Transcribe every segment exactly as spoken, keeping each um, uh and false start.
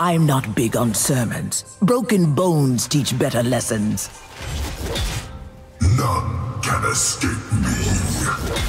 I'm not big on sermons. Broken bones teach better lessons. None can escape me.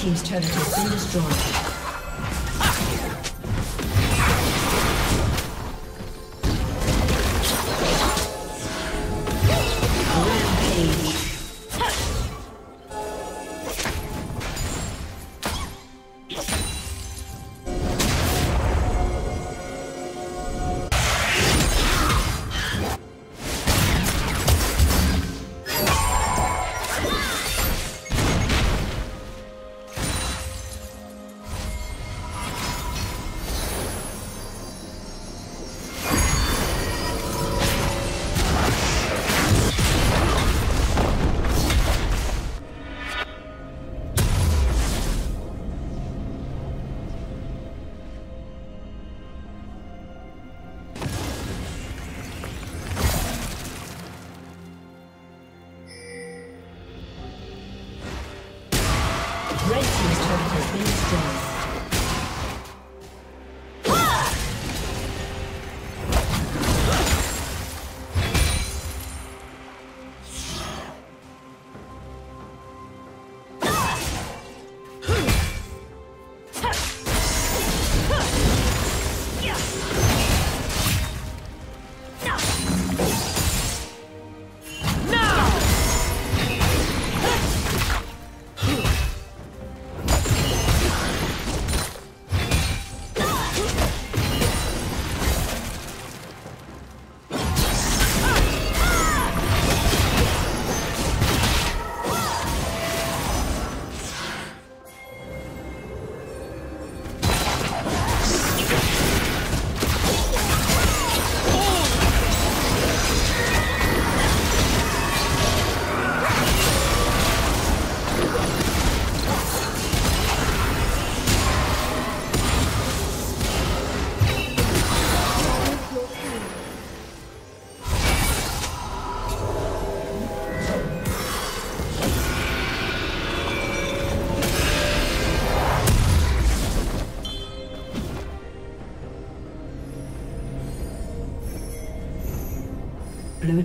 Team's turret has been destroyed. Blue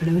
Blue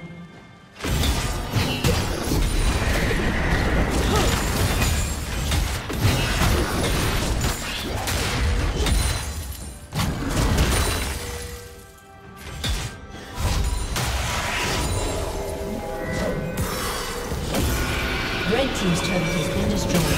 Red team's turret has been destroyed.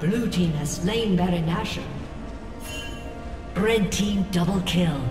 Blue team has slain Baron Nashor. Red team double kill.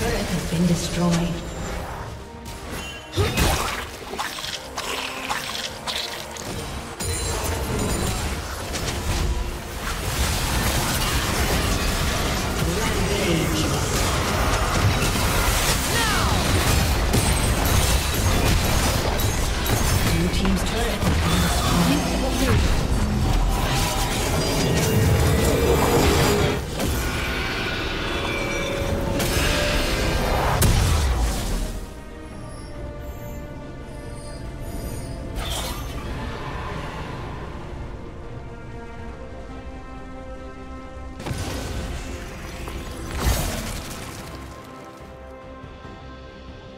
turret has been destroyed.